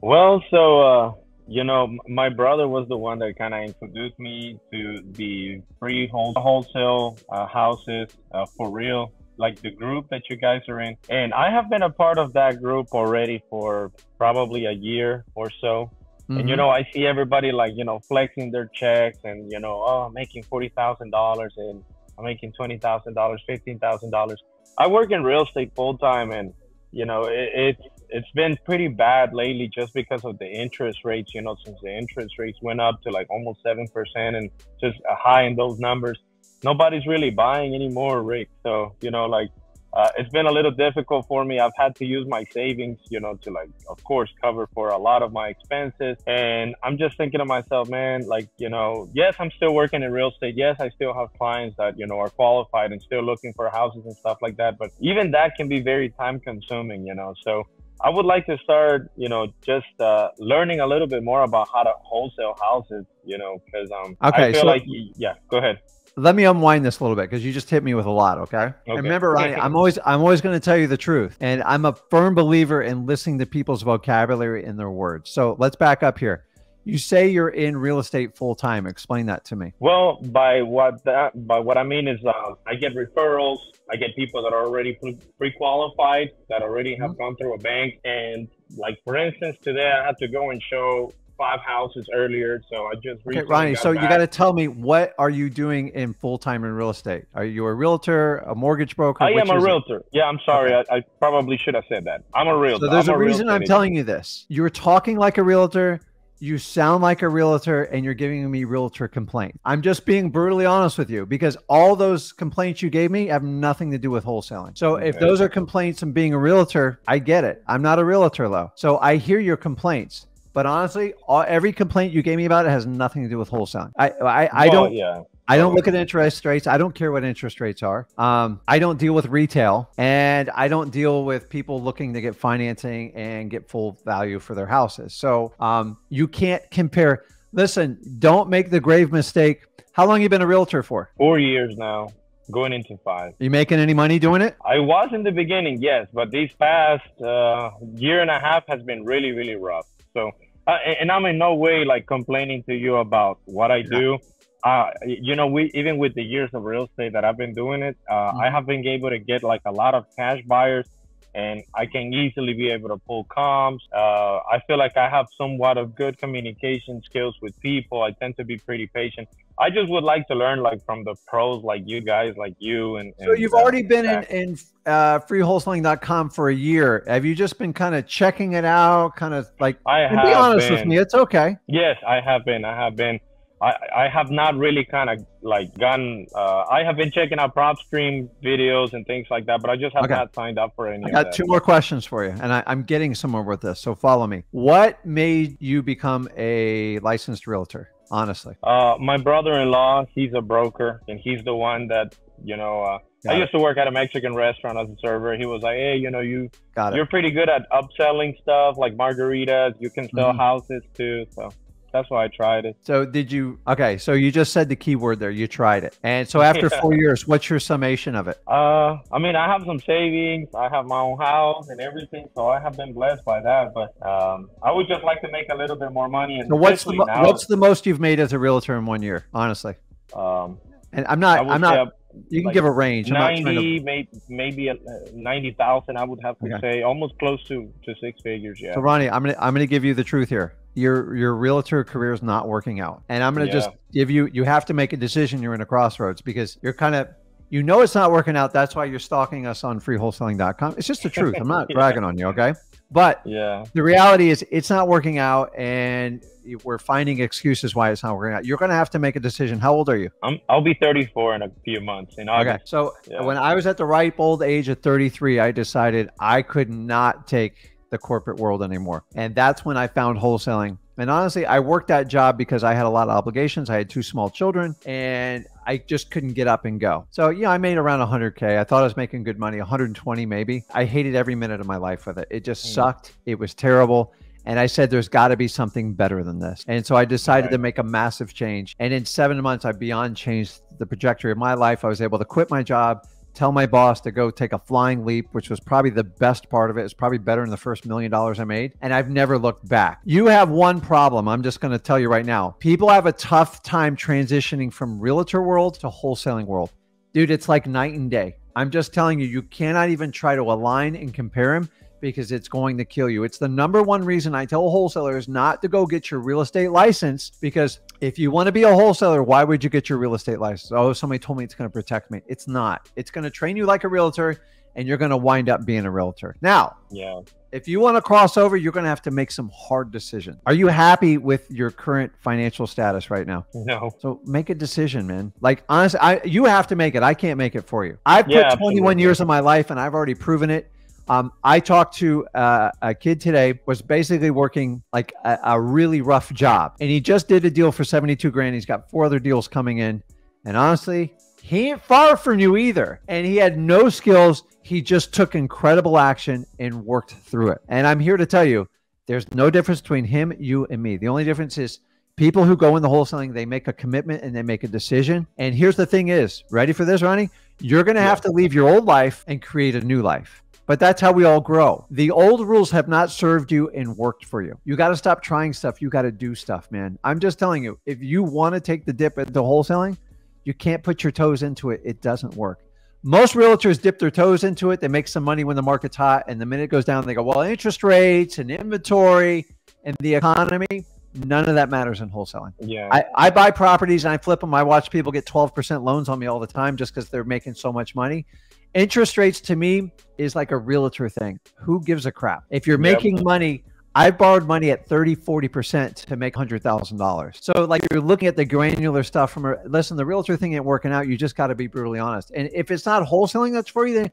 Well, so, my brother was the one that kind of introduced me to the free wholesale houses for real, like the group that you guys are in. And I have been a part of that group already for probably a year or so. Mm-hmm. And, I see everybody like, flexing their checks and, oh, I'm making $40,000 and I'm making $20,000, $15,000. I work in real estate full time and, it's been pretty bad lately just because of the interest rates, since the interest rates went up to like almost 7% and just a high in those numbers. Nobody's really buying anymore, Rick. So, it's been a little difficult for me. I've had to use my savings, to of course, cover for a lot of my expenses. And I'm just thinking to myself, man, yes, I'm still working in real estate. Yes, I still have clients that, are qualified and still looking for houses and stuff like that. But even that can be very time consuming, so I would like to start, learning a little bit more about how to wholesale houses, because I feel go ahead. Let me unwind this a little bit because you just hit me with a lot. Okay. Remember, Ronnie, I'm always going to tell you the truth. And I'm a firm believer in listening to people's vocabulary and their words. So let's back up here. You say you're in real estate full time. Explain that to me. Well, by what I mean is I get referrals. I get people that are already pre-qualified, that already have gone through a bank. And like, for instance, today I had to go and show 5 houses earlier, so I just recently Ronnie, so back. You got to tell me, what are you doing in full-time in real estate? Are you a realtor, a mortgage broker? I am a realtor. Yeah, I'm sorry. Okay. I probably should have said that. I'm a realtor. So there's a reason I'm telling you this. You're talking like a realtor. You sound like a realtor and you're giving me realtor complaint. I'm just being brutally honest with you because all those complaints you gave me have nothing to do with wholesaling. So if those are complaints from being a realtor, I get it. I'm not a realtor though. So I hear your complaints. But honestly, every complaint you gave me about it has nothing to do with wholesaling. I don't look at interest rates. I don't care what interest rates are. I don't deal with retail and I don't deal with people looking to get financing and get full value for their houses. So you can't compare. Listen, don't make the grave mistake. How long have you been a realtor for? 4 years now. Going into 5. You making any money doing it? I was in the beginning, yes. But these past year and a half has been really, really rough. So. And I'm in no way like complaining to you about what I do. Even with the years of real estate that I've been doing it, I have been able to get like a lot of cash buyers and I can easily be able to pull comps. I feel like I have somewhat of good communication skills with people. I tend to be pretty patient. I just would like to learn like from the pros, like you guys, like you. So you've already been in freewholesaling.com for a year. Have you just been kind of checking it out? Kind of like, be honest with me. It's okay. Yes, I have been. I have not really kind of like gotten, I have been checking out PropStream videos and things like that, but I just have not signed up for any of that. I got 2 more questions for you and I'm getting somewhere with this. So follow me. What made you become a licensed realtor? Honestly, my brother-in-law, he's a broker and he's the one that, I used to work at a Mexican restaurant as a server. He was like, hey, you're pretty good at upselling stuff like margaritas. You can sell houses too. So. That's why I tried it. So so you just said the key word there, you tried it. And so after 4 years, what's your summation of it? I have some savings. I have my own house and everything. So I have been blessed by that. But I would just like to make a little bit more money. And so what's the most you've made as a realtor in 1 year, honestly? And I'm not, you can give a range. 90, maybe 90,000, I would have to say almost close to 6 figures. Yeah. So Ronnie, I'm going to give you the truth here. Your realtor career is not working out. And I'm going to just give you, you have to make a decision. You're in a crossroads because you're kind of, it's not working out. That's why you're stalking us on freewholesaling.com. It's just the truth. I'm not bragging on you. Okay. But the reality is it's not working out and we're finding excuses why it's not working out. You're going to have to make a decision. How old are you? I'll be 34 in a few months in August. Okay. So when I was at the ripe old age of 33, I decided I could not take the corporate world anymore. And that's when I found wholesaling. And honestly, I worked that job because I had a lot of obligations. I had 2 small children and I just couldn't get up and go. So I made around 100K. I thought I was making good money, 120 maybe. I hated every minute of my life with it. It just sucked. It was terrible. And I said, there's got to be something better than this. And so I decided to make a massive change. And in 7 months, I beyond changed the trajectory of my life. I was able to quit my job, tell my boss to go take a flying leap, which was probably the best part of it. It's probably better than the first $1 million I made. And I've never looked back. You have one problem. I'm just going to tell you right now. People have a tough time transitioning from realtor world to wholesaling world. Dude, it's like night and day. I'm just telling you, you cannot even try to align and compare them because it's going to kill you. It's the #1 reason I tell wholesalers not to go get your real estate license, because if you want to be a wholesaler, why would you get your real estate license? Oh, somebody told me it's going to protect me. It's not. It's going to train you like a realtor and you're going to wind up being a realtor. Now, if you want to cross over, you're going to have to make some hard decisions. Are you happy with your current financial status right now? No. So make a decision, man. Like, honestly, you have to make it. I can't make it for you. I've put 21 years of my life and I've already proven it. I talked to a kid today, was basically working like a really rough job. And he just did a deal for 72 grand. He's got 4 other deals coming in. And honestly, he ain't far from you either. And he had no skills. He just took incredible action and worked through it. And I'm here to tell you, there's no difference between him, you, and me. The only difference is people who go into wholesaling, they make a commitment and they make a decision. And here's the thing is, ready for this, Ronnie? You're going to have to leave your old life and create a new life. But that's how we all grow. The old rules have not served you and worked for you. You got to stop trying stuff. You got to do stuff, man. I'm just telling you, if you want to take the dip into wholesaling, you can't put your toes into it. It doesn't work. Most realtors dip their toes into it. They make some money when the market's hot. And the minute it goes down, they go, well, interest rates and inventory and the economy, none of that matters in wholesaling. Yeah, I buy properties and I flip them. I watch people get 12% loans on me all the time just because they're making so much money. Interest rates to me is like a realtor thing. Who gives a crap? If you're making money, I borrowed money at 30–40% to make $100,000. So like you're looking at the granular stuff from listen, the realtor thing ain't working out. You just got to be brutally honest. And if it's not wholesaling that's for you, then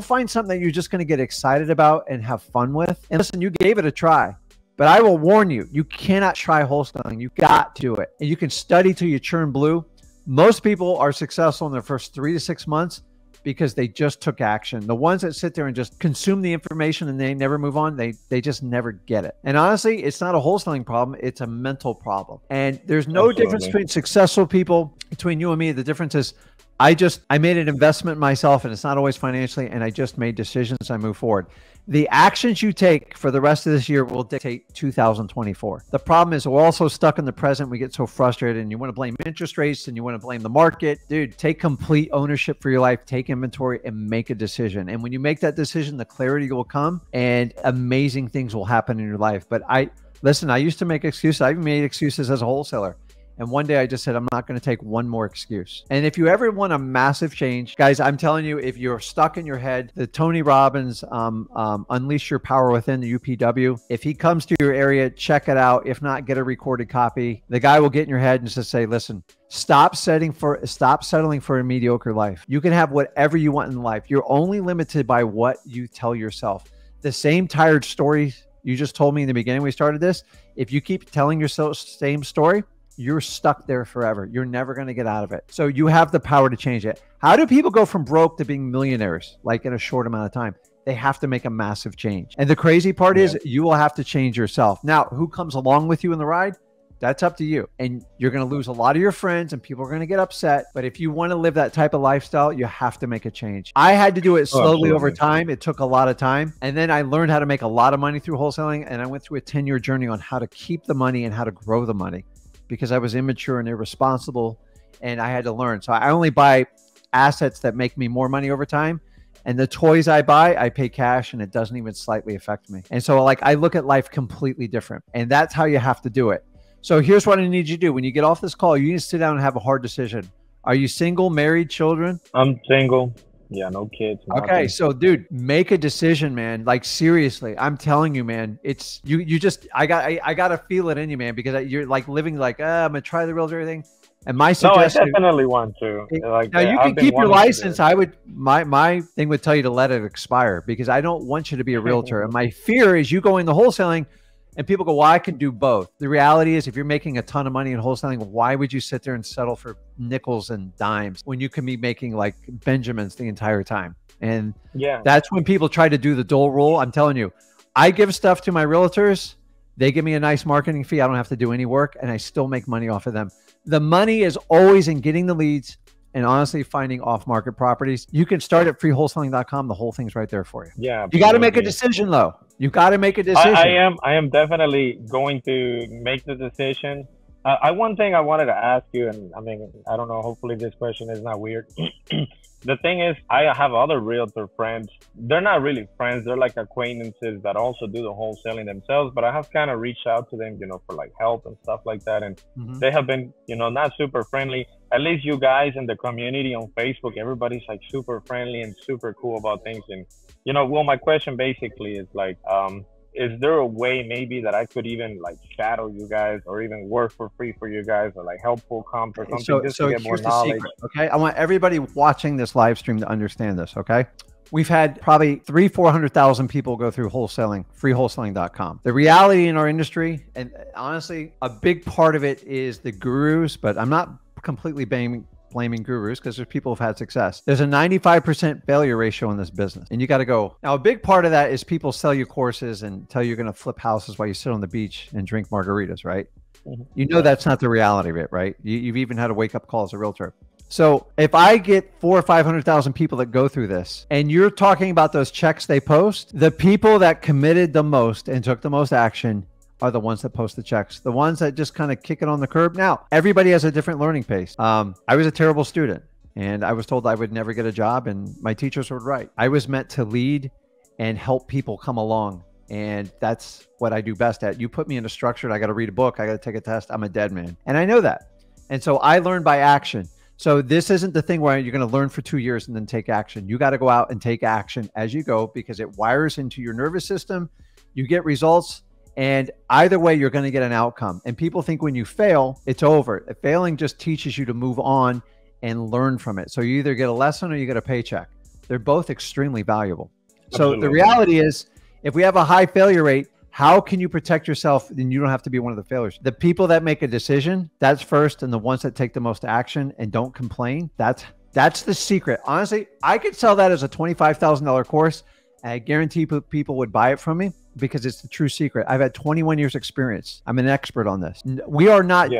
find something that you're just going to get excited about and have fun with. And listen, you gave it a try. But I will warn you, you cannot try wholesaling. You got to do it. And you can study till you churn blue. Most people are successful in their first 3 to 6 months because they just took action. The ones that sit there and just consume the information and they never move on, they just never get it. And honestly, it's not a wholesaling problem. It's a mental problem. And there's no difference between successful people, between you and me. The difference is I made an investment myself, and it's not always financially, and I just made decisions. I move forward. The actions you take for the rest of this year will dictate 2024. The problem is we're also stuck in the present. We get so frustrated, and you want to blame interest rates and you want to blame the market. Dude, take complete ownership for your life, take inventory and make a decision. And when you make that decision, the clarity will come and amazing things will happen in your life. But listen, I used to make excuses. I've made excuses as a wholesaler. And one day I just said, I'm not going to take one more excuse. And if you ever want a massive change, guys, I'm telling you, if you're stuck in your head, the Tony Robbins, Unleash Your Power Within, the UPW, if he comes to your area, check it out. If not, get a recorded copy. The guy will get in your head and just say, listen, stop settling for a mediocre life. You can have whatever you want in life. You're only limited by what you tell yourself. The same tired story you just told me in the beginning, we started this. If you keep telling yourself the same story, you're stuck there forever. You're never going to get out of it. So you have the power to change it. How do people go from broke to being millionaires, like in a short amount of time? They have to make a massive change. And the crazy part is you will have to change yourself. Now, who comes along with you in the ride? That's up to you. And you're going to lose a lot of your friends and people are going to get upset. But if you want to live that type of lifestyle, you have to make a change. I had to do it slowly over time. It took a lot of time. And then I learned how to make a lot of money through wholesaling. And I went through a 10-year journey on how to keep the money and how to grow the money, because I was immature and irresponsible and I had to learn. So I only buy assets that make me more money over time. And the toys I buy, I pay cash and it doesn't even slightly affect me. And so like I look at life completely different, and that's how you have to do it. So here's what I need you to do. When you get off this call, you need to sit down and have a hard decision. Are you single, married, children? I'm single. Yeah, no kids. Nothing. Okay. So dude, make a decision, man. Like seriously, I'm telling you, man, it's you just, I got to feel it in you, man, because you're like living like, I'm gonna try the realtor thing. And my suggestion, I definitely want to. Like, now you can keep your license. I would, my thing would tell you to let it expire, because I don't want you to be a realtor. And my fear is you go into wholesaling and people go, well, I can do both. The reality is if you're making a ton of money in wholesaling, why would you sit there and settle for nickels and dimes when you can be making like Benjamins the entire time? And that's when people try to do the dole rule. I'm telling you, I give stuff to my realtors. They give me a nice marketing fee. I don't have to do any work and I still make money off of them. The money is always in getting the leads and honestly finding off-market properties. You can start at freewholesaling.com. The whole thing's right there for you. Yeah. You got to make a decision though. You got to make a decision. I am definitely going to make the decision. One thing I wanted to ask you, and I mean, I don't know, hopefully this question is not weird. The thing is, I have other realtor friends. They're not really friends. They're like acquaintances that also do the wholesaling themselves, but I have kind of reached out to them, you know, for like help and stuff like that. And they have been, you know, not super friendly. At least you guys in the community on Facebook, everybody's like super friendly and super cool about things. And, you know, well, my question basically is like, is there a way maybe that I could even like shadow you guys or even work for free for you guys or like helpful comp or something just to get more knowledge? Okay. I want everybody watching this live stream to understand this. Okay. We've had probably 300,000 to 400,000 people go through wholesaling, freewholesaling.com. The reality in our industry, and honestly, a big part of it is the gurus, but I'm not completely blaming gurus because there's people who've had success. There's a 95% failure ratio in this business. And you got to go. Now, a big part of that is people sell you courses and tell you you're going to flip houses while you sit on the beach and drink margaritas, right? You know, that's not the reality of it, right? You've even had a wake up call as a realtor. So if I get 400,000 or 500,000 people that go through this, and you're talking about those checks they post, the people that committed the most and took the most action are the ones that post the checks, the ones that just kind of kick it on the curb. Now, everybody has a different learning pace. I was a terrible student and I was told I would never get a job and my teachers were right. I was meant to lead and help people come along. And that's what I do best at. You put me into structure and I got to read a book. I got to take a test. I'm a dead man. And I know that. And so I learned by action. So this isn't the thing where you're going to learn for 2 years and then take action. You got to go out and take action as you go because it wires into your nervous system. You get results. And either way, you're going to get an outcome. And people think when you fail, it's over. Failing just teaches you to move on and learn from it. So you either get a lesson or you get a paycheck. They're both extremely valuable. Absolutely. So the reality is, if we have a high failure rate, how can you protect yourself? Then you don't have to be one of the failures. The people that make a decision, that's first. And the ones that take the most action and don't complain, that's the secret. Honestly, I could sell that as a $25,000 course. And I guarantee people would buy it from me, because it's the true secret. I've had 21 years experience. I'm an expert on this. We are not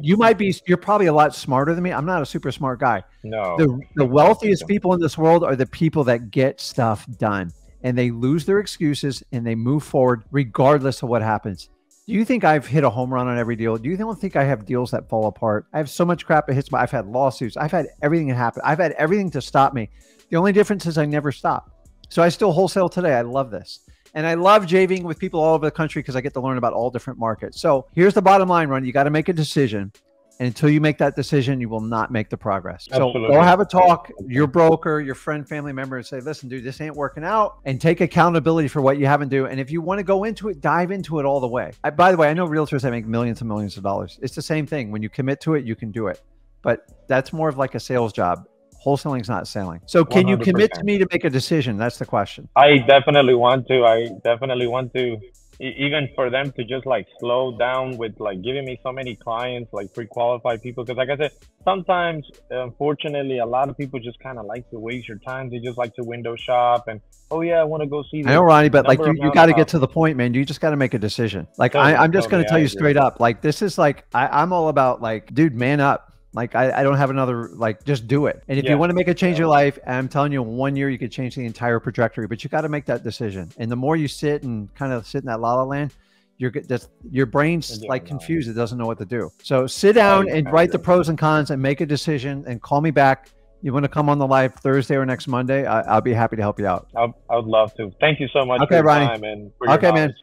you might be, you're probably a lot smarter than me. I'm not a super smart guy. No. The wealthiest people in this world are the people that get stuff done and they lose their excuses and they move forward regardless of what happens. Do you think I've hit a home run on every deal? Do you think I have deals that fall apart? I have so much crap that hits me. I've had lawsuits. I've had everything happen. I've had everything to stop me. The only difference is I never stop. So I still wholesale today. I love this. And I love JVing with people all over the country because I get to learn about all different markets. So here's the bottom line, Ronnie. You got to make a decision. And until you make that decision, you will not make the progress. Absolutely. So go have a talk, your broker, your friend, family member, and say, listen, dude, this ain't working out. And take accountability for what you haven't done. And if you want to go into it, dive into it all the way. By the way, I know realtors that make millions and millions of dollars. It's the same thing. When you commit to it, you can do it. But that's more of like a sales job. Wholesaling is not selling. So can 100%. You commit to me to make a decision? That's the question. I definitely want to. Even for them to just like slow down with like giving me so many clients, like pre-qualified people. Because like I said, sometimes, unfortunately, a lot of people just kind of like to waste your time. They just like to window shop and, oh yeah, I want to go see this. I know, Ronnie, but like you got to get to the point, man. You just got to make a decision. Like I'm just going to tell you straight up. Like this is like, I'm all about like, dude, man up. Like I don't have another, like, just do it. And if you want to make a change in your life, I'm telling you, in 1 year, you could change the entire trajectory, but you got to make that decision. And the more you sit and kind of sit in that la-la land, your brain's like confused. It doesn't know what to do. So sit down and write the pros and cons and make a decision and call me back. You want to come on the live Thursday or next Monday? I'll be happy to help you out. I would love to. Thank you so much for your time and for your knowledge. Man.